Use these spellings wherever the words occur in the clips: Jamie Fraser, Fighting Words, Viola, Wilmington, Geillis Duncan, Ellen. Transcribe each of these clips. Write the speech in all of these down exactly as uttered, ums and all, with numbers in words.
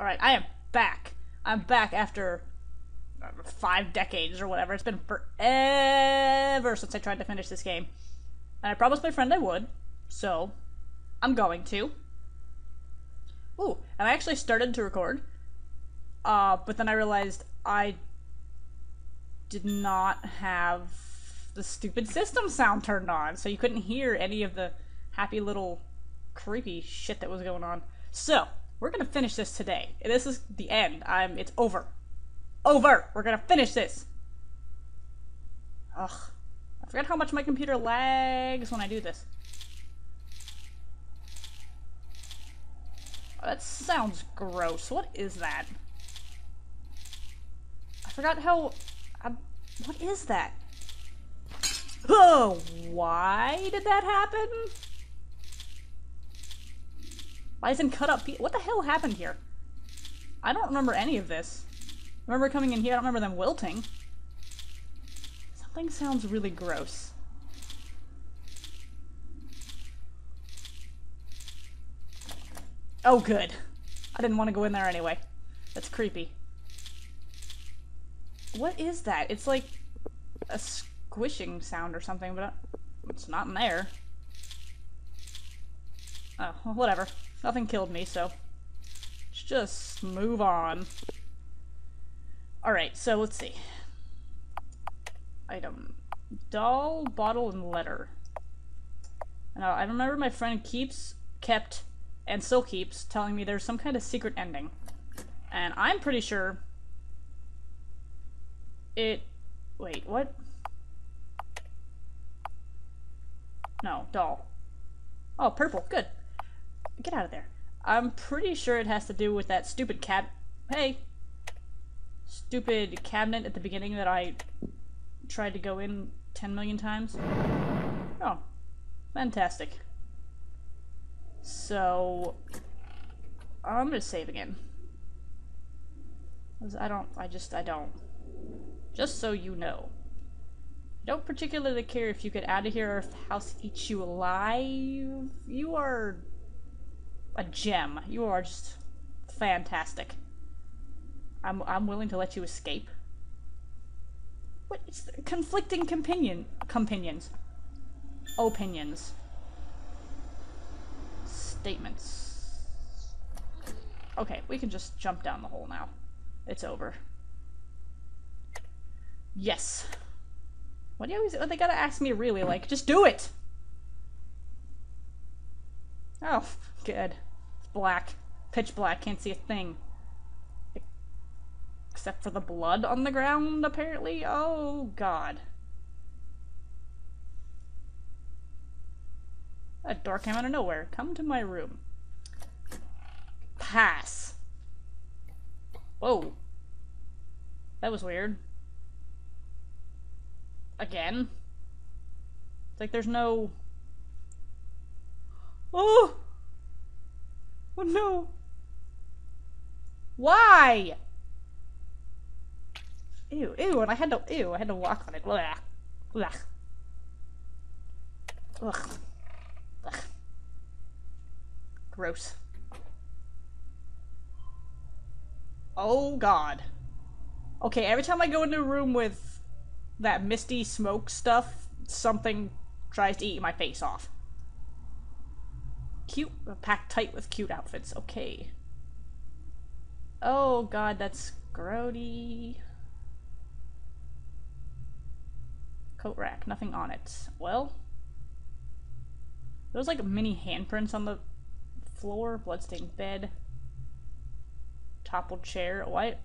Alright, I am back. I'm back after I don't know, five decades or whatever. It's been forever since I tried to finish this game. And I promised my friend I would, so I'm going to. Ooh, and I actually started to record, uh, but then I realized I did not have the stupid system sound turned on, so you couldn't hear any of the happy little creepy shit that was going on. So, we're gonna finish this today. This is the end. I'm. It's over. Over! We're gonna finish this! Ugh. I forgot how much my computer lags when I do this. Oh, that sounds gross. What is that? I forgot how... I'm, what is that? Oh, why did that happen? Why isn't cut up? What the hell happened here? I don't remember any of this. I remember coming in here, I don't remember them wilting. Something sounds really gross. Oh good. I didn't want to go in there anyway. That's creepy. What is that? It's like a squishing sound or something, but it's not in there. Oh, well, whatever. Nothing killed me, so let's just move on. Alright, so let's see. Item. Doll, bottle, and letter. Now, I remember my friend keeps, kept, and still keeps telling me there's some kind of secret ending. And I'm pretty sure it... Wait, what? No, doll. Oh, purple. Good. Get out of there. I'm pretty sure it has to do with that stupid cab- Hey! Stupid cabinet at the beginning that I tried to go in ten million times. Oh. Fantastic. So... I'm gonna save again. I don't- I just- I don't. Just so you know. I don't particularly care if you get out of here or if the house eats you alive. You are a gem. You are just fantastic. I'm I'm willing to let you escape. What is the conflicting companion companions? Opinions. Statements. Okay, we can just jump down the hole now. It's over. Yes. What do you always- oh, they gotta ask me really, like, just do it! Oh, good. It's black. Pitch black, can't see a thing. Except for the blood on the ground, apparently? Oh, God. That door came out of nowhere. Come to my room. Pass. Whoa. That was weird. Again? It's like there's no... Oh! Oh no! Why? Ew, ew, and I had to- ew, I had to walk on it. Blah. Blah. Ugh. Ugh. Gross. Oh God. Okay, every time I go into a room with that misty smoke stuff, something tries to eat my face off. Cute. Packed tight with cute outfits. Okay. Oh God, that's grody. Coat rack. Nothing on it. Well. Those like mini handprints on the floor. Bloodstained bed. Toppled chair. What?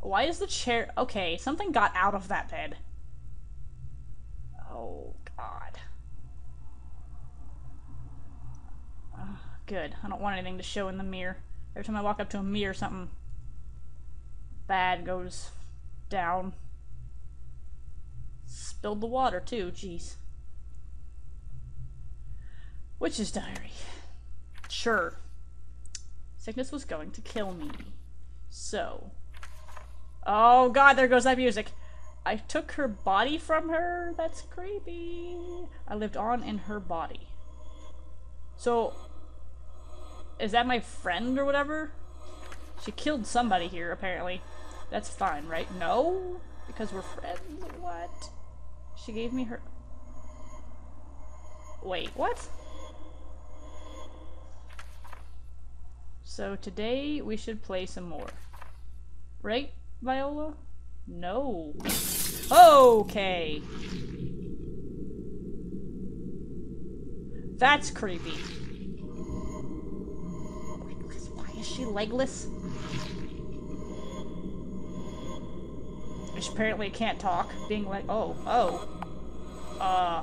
Why is the chair- okay, something got out of that bed. Oh, God. Uh, good. I don't want anything to show in the mirror. Every time I walk up to a mirror, something bad goes down. Spilled the water, too. Jeez. Witch's diary. Sure. Sickness was going to kill me. So... Oh God, there goes that music. I took her body from her? That's creepy. I lived on in her body. So, Is that my friend or whatever? She killed somebody here, apparently. That's fine, right? No? Because we're friends? What? She gave me her... Wait, what? So today we should play some more. Right, Viola? No. Okay! That's creepy. Why is she legless? She apparently can't talk. Being like, oh, oh. Uh.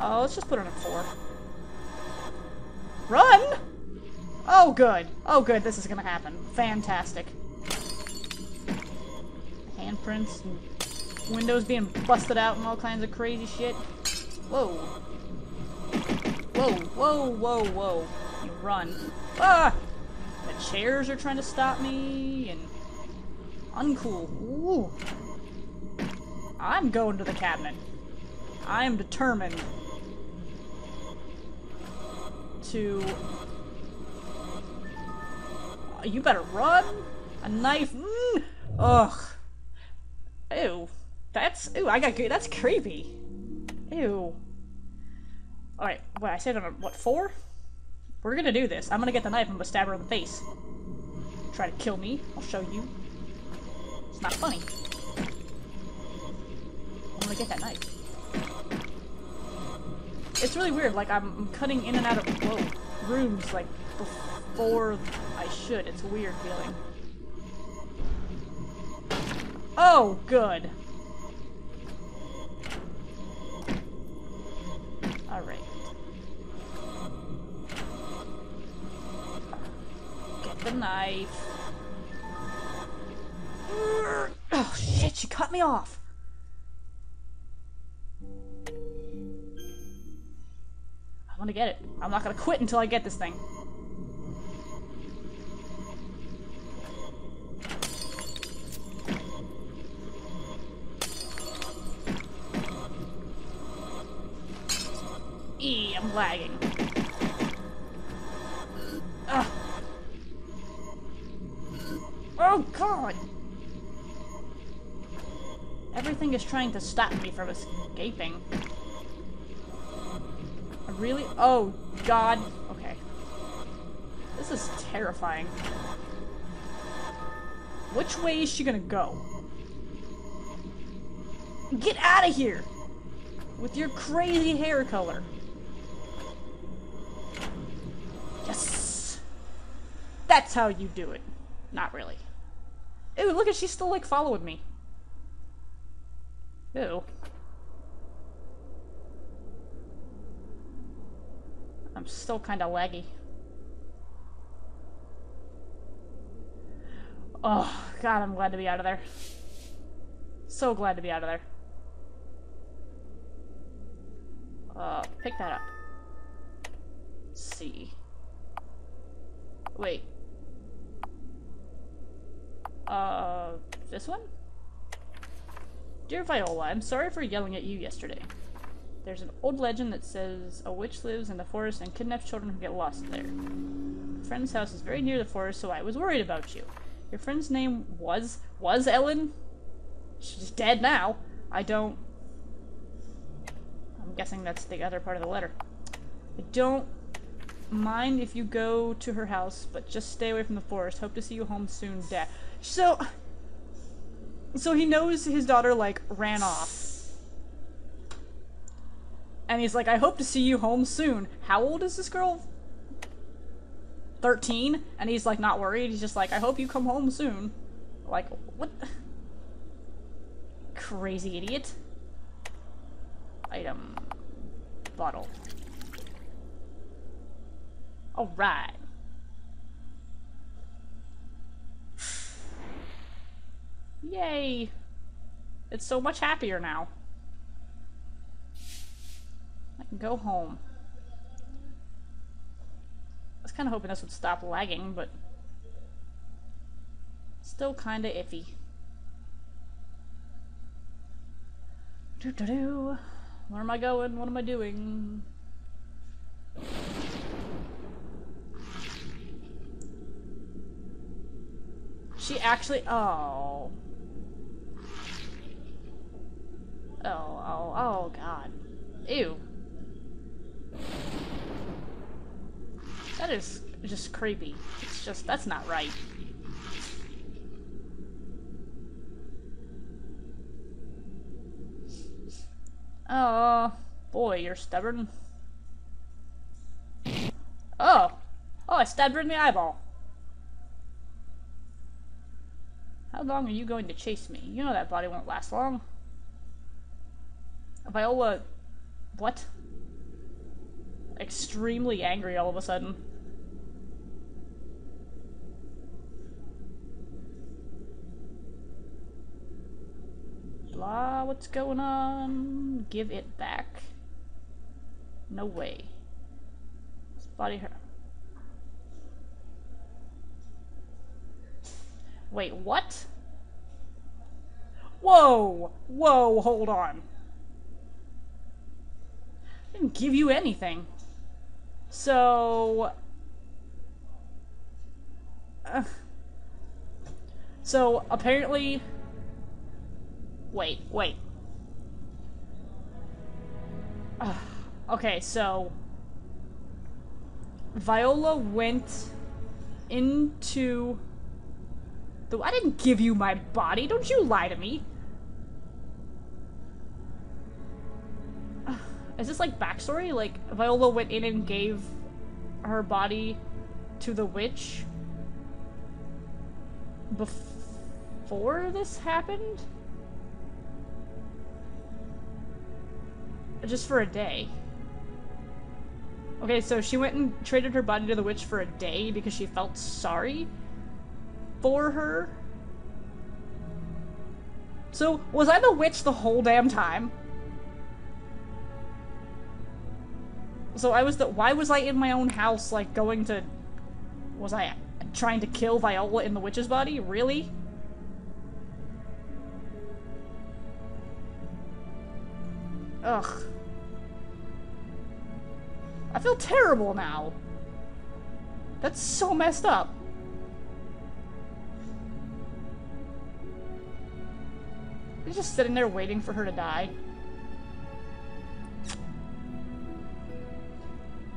Oh, let's just put her on a four. Run! Oh, good. Oh, good. This is gonna happen. Fantastic. Handprints and windows being busted out and all kinds of crazy shit. Whoa. Whoa, whoa, whoa, whoa. You run. Ah! The chairs are trying to stop me, and... Uncool. Ooh. I'm going to the cabinet. I am determined to... You better run! A knife? Mm. Ugh. Ew. That's- ew, I got good. That's creepy. Ew. Alright, what, I said on a, what, four? We're gonna do this. I'm gonna get the knife and I'm gonna stab her in the face. Try to kill me. I'll show you. It's not funny. I'm gonna get that knife. It's really weird, like, I'm, I'm cutting in and out of, whoa, rooms, like, before I should. It's a weird feeling. Oh, good. All right. Get the knife. Oh shit, she cut me off. I'm gonna get it. I'm not gonna quit until I get this thing. E, I'm lagging. Ugh. Oh god! Everything is trying to stop me from escaping. I really? Oh god. Okay. This is terrifying. Which way is she gonna go? Get out of here! With your crazy hair color. Yes! That's how you do it. Not really. Ew, look at, she's still, like, following me. Ew. I'm still kinda laggy. Oh, god, I'm glad to be out of there. So glad to be out of there. Uh, pick that up. Let's see. Wait. Uh, this one? Dear Viola, I'm sorry for yelling at you yesterday. There's an old legend that says a witch lives in the forest and kidnaps children who get lost there. Your friend's house is very near the forest, so I was worried about you. Your friend's name was... was Ellen? She's dead now. I don't... I'm guessing that's the other part of the letter. I don't... mind if you go to her house, but just stay away from the forest. Hope to see you home soon, Dad. So, so he knows his daughter, like, ran off. And he's like, I hope to see you home soon. How old is this girl? thirteen? And he's, like, not worried. He's just like, I hope you come home soon. Like, what? Crazy idiot. Item. Bottle. Alright. Yay! It's so much happier now. I can go home. I was kind of hoping this would stop lagging, but... still kind of iffy. Doo-doo-doo! Where am I going? What am I doing? She actually, oh. Oh, oh, oh, God. Ew. That is just creepy. It's just, that's not right. Oh, boy, you're stubborn. Oh! Oh, I stabbed her in the eyeball. How long are you going to chase me? You know that body won't last long. Viola... What? Extremely angry all of a sudden. Blah, what's going on? Give it back. No way. This body hurt. Wait, what? Whoa! Whoa, hold on. I didn't give you anything. So... Uh, so, apparently... Wait, wait. Uh, okay, so... Viola went into... Though I didn't give you my body. Don't you lie to me. Is this like backstory? Like Viola went in and gave her body to the witch before this happened? Just for a day. Okay, so she went and traded her body to the witch for a day because she felt sorry for her? So, was I the witch the whole damn time? So I was the- why was I in my own house, like, going to- was I trying to kill Viola in the witch's body? Really? Ugh. I feel terrible now. That's so messed up. He's just sitting there waiting for her to die.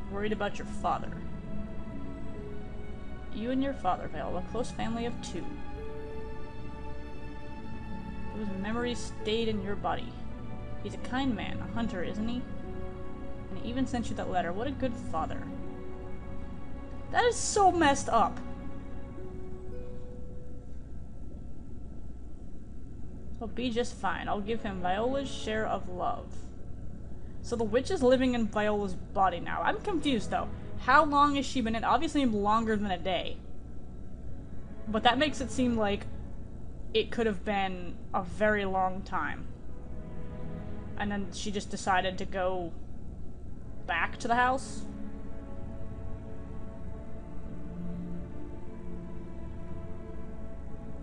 Worried about your father. You and your father, Viola, a close family of two. Whose memories stayed in your body. He's a kind man, a hunter, isn't he? And he even sent you that letter. What a good father. That is so messed up. He'll be just fine. I'll give him Viola's share of love. So the witch is living in Viola's body now. I'm confused though. How long has she been in? Obviously longer than a day. But that makes it seem like it could have been a very long time. And then she just decided to go back to the house.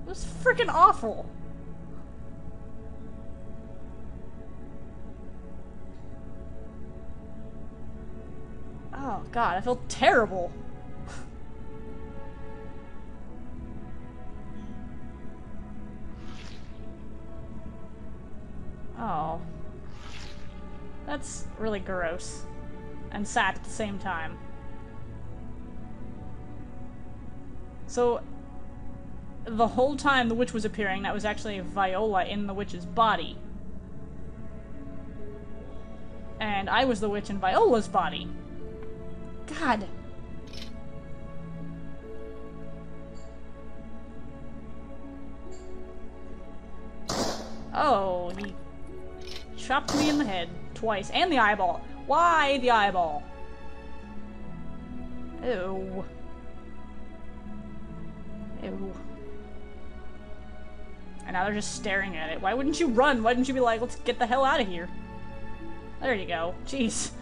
It was freaking awful. Oh God, I feel terrible. Oh. That's really gross. And sad at the same time. So, the whole time the witch was appearing, that was actually Viola in the witch's body. And I was the witch in Viola's body. God. Oh, he chopped me in the head twice. And the eyeball. Why the eyeball? Ew. Ew. And now they're just staring at it. Why wouldn't you run? Why didn't you be like, let's get the hell out of here? There you go. Jeez.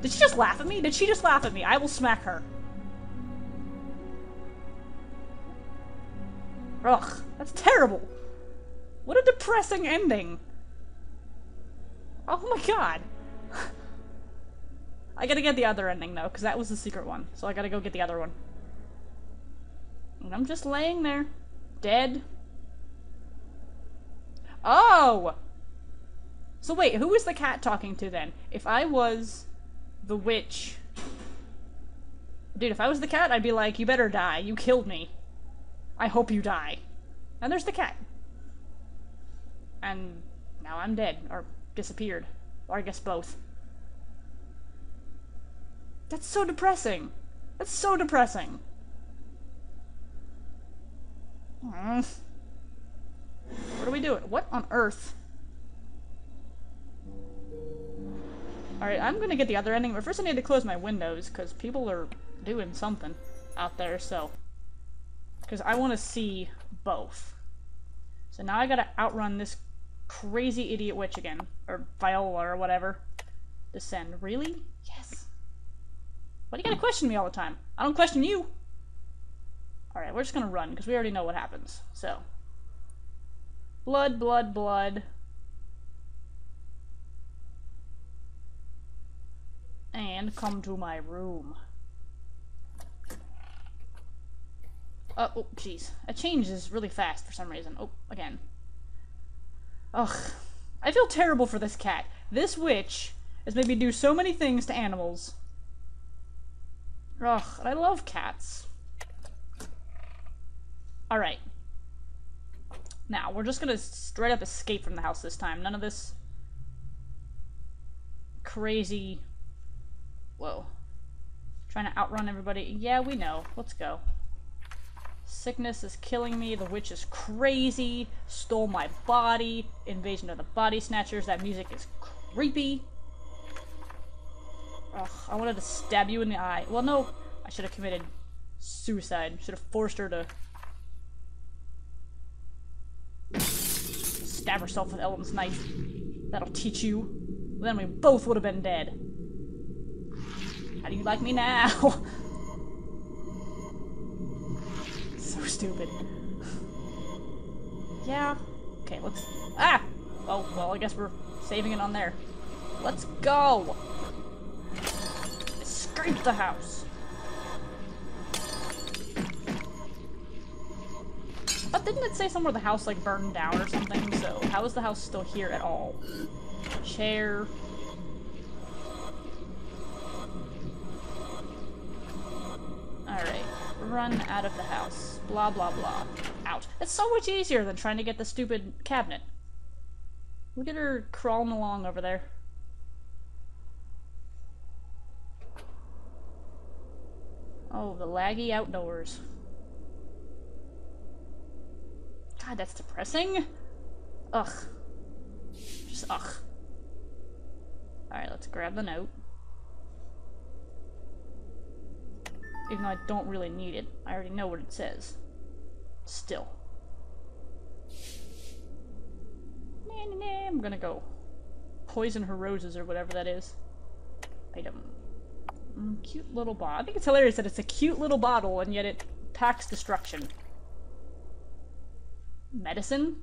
Did she just laugh at me? Did she just laugh at me? I will smack her. Ugh, that's terrible. What a depressing ending. Oh my God. I gotta get the other ending though, because that was the secret one. So I gotta go get the other one. And I'm just laying there, dead. Oh! So wait, who was the cat talking to then? If I was the witch... Dude, if I was the cat, I'd be like, you better die. You killed me. I hope you die. And there's the cat. And now I'm dead. Or disappeared. Or I guess both. That's so depressing. That's so depressing. What are we doing? What on earth? Alright, I'm gonna get the other ending, but first I need to close my windows, because people are doing something out there, so... Because I want to see both. So now I gotta outrun this crazy idiot witch again. Or Viola, or whatever. Descend. Really? Yes. Why do you gotta question me all the time? I don't question you! Alright, we're just gonna run, because we already know what happens, so... Blood, blood, blood... And come to my room. Uh, oh, jeez. It changes really fast for some reason. Oh, again. Ugh. I feel terrible for this cat. This witch has made me do so many things to animals. Ugh, I love cats. Alright. Now, we're just gonna straight up escape from the house this time. None of this... crazy... Whoa. Trying to outrun everybody. Yeah, we know. Let's go. Sickness is killing me. The witch is crazy. Stole my body. Invasion of the Body Snatchers. That music is creepy. Ugh, I wanted to stab you in the eye. Well, no. I should have committed suicide. Should have forced her to... stab herself with Ellen's knife. That'll teach you. Then we both would have been dead. How do you like me now? So stupid. Yeah. Okay, let's... Ah! Oh, well, I guess we're saving it on there. Let's go! Escape the house! But didn't it say somewhere the house, like, burned down or something? So, how is the house still here at all? Chair... Alright, run out of the house. Blah, blah, blah. Out. It's so much easier than trying to get the stupid cabinet. Look at her crawling along over there. Oh, the laggy outdoors. God, that's depressing. Ugh. Just ugh. Alright, let's grab the note. Even though I don't really need it. I already know what it says. Still. Nah, nah, nah, I'm gonna go poison her roses or whatever that is. Item. Mm, cute little bottle. I think it's hilarious that it's a cute little bottle and yet it packs destruction. Medicine?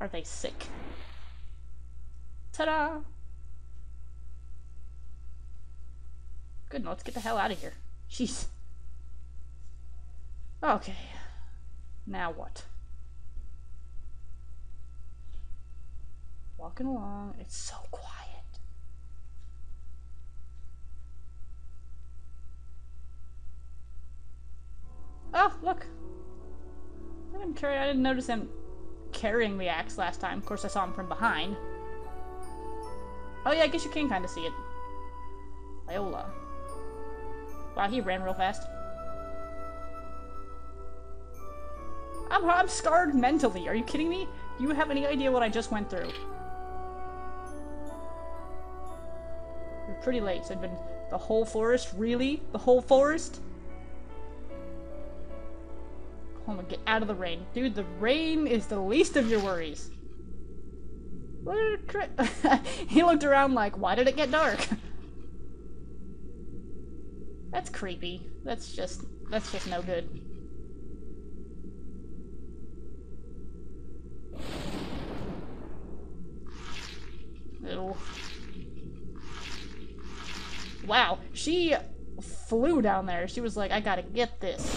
Are they sick? Ta-da! Good, let's get the hell out of here. Jeez. Okay. Now what? Walking along. It's so quiet. Oh, look. I didn't carry, I didn't notice him carrying the axe last time. Of course, I saw him from behind. Oh yeah, I guess you can kind of see it. Viola. Wow, he ran real fast. I'm, I'm scarred mentally. Are you kidding me? Do you have any idea what I just went through? You're pretty late. So I've been the whole forest? Really? The whole forest? Oh my, get out of the rain. Dude, the rain is the least of your worries. What a cri- He looked around like, why did it get dark? That's creepy. That's just, that's just no good. Ew. Wow, she flew down there. She was like, I gotta get this.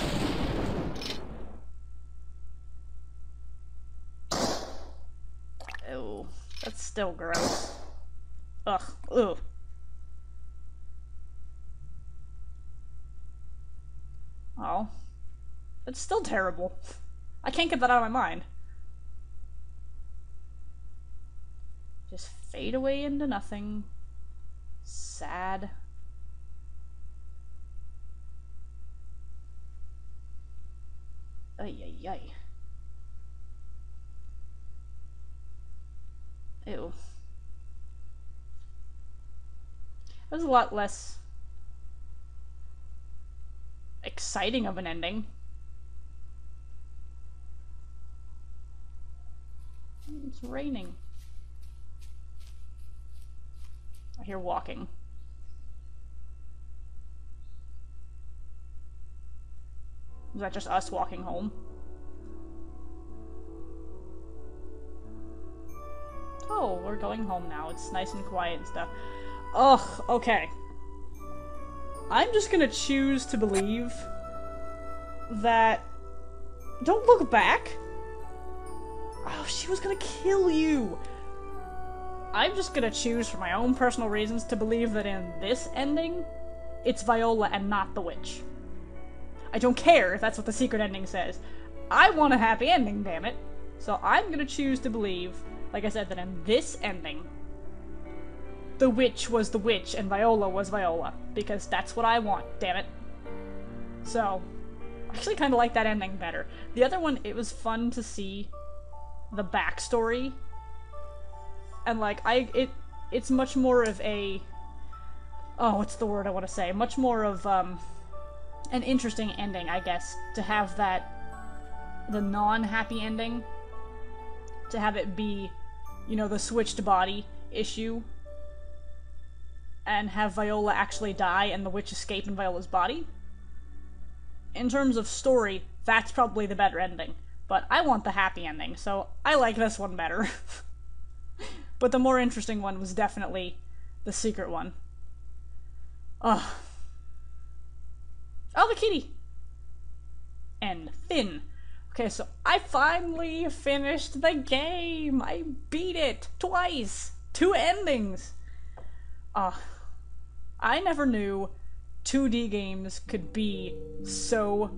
still gross. Ugh. Ugh. Oh. It's still terrible. I can't get that out of my mind. Just fade away into nothing. Sad. Ay, ay, ay. Ew. That was a lot less exciting of an ending. It's raining. I hear walking. Is that just us walking home? Oh, we're going home now. It's nice and quiet and stuff. Ugh, okay. I'm just gonna choose to believe that... Don't look back! Oh, she was gonna kill you! I'm just gonna choose for my own personal reasons to believe that in this ending, it's Viola and not the witch. I don't care if that's what the secret ending says. I want a happy ending, damn it. So I'm gonna choose to believe, like I said, that in this ending, the witch was the witch and Viola was Viola, because that's what I want, damn it. So, I actually kind of like that ending better. The other one, it was fun to see the backstory, and like, I, it, it's much more of a, oh, what's the word I want to say? Much more of, um, an interesting ending, I guess, to have that, the non-happy ending, to have it be, you know, the switched body issue, and have Viola actually die and the witch escape in Viola's body. In terms of story, that's probably the better ending, but I want the happy ending, so I like this one better. But the more interesting one was definitely the secret one. Ugh. Oh, the kitty! And Finn. Okay, so I finally finished the game! I beat it! Twice! Two endings! Ugh. I never knew two D games could be so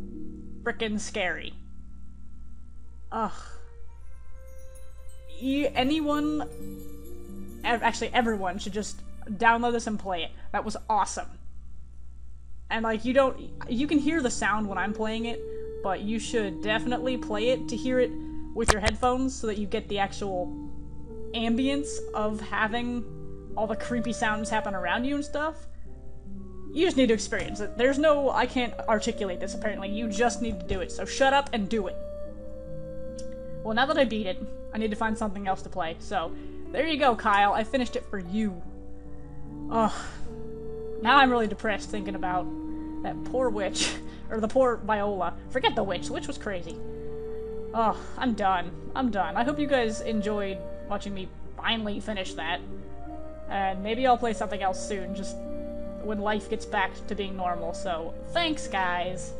frickin' scary. Ugh. E- anyone... Ev- actually, everyone should just download this and play it. That was awesome. And like, you don't, you can hear the sound when I'm playing it, but you should definitely play it to hear it with your headphones so that you get the actual ambience of having all the creepy sounds happen around you and stuff. You just need to experience it. There's no, I can't articulate this apparently, you just need to do it. So shut up and do it. Well, now that I beat it, I need to find something else to play. So there you go, Kyle, I finished it for you. Ugh. Now I'm really depressed thinking about that poor witch, or the poor Viola. Forget the witch, the witch was crazy. Ugh, I'm done. I'm done. I hope you guys enjoyed watching me finally finish that. And maybe I'll play something else soon, just when life gets back to being normal, so thanks guys!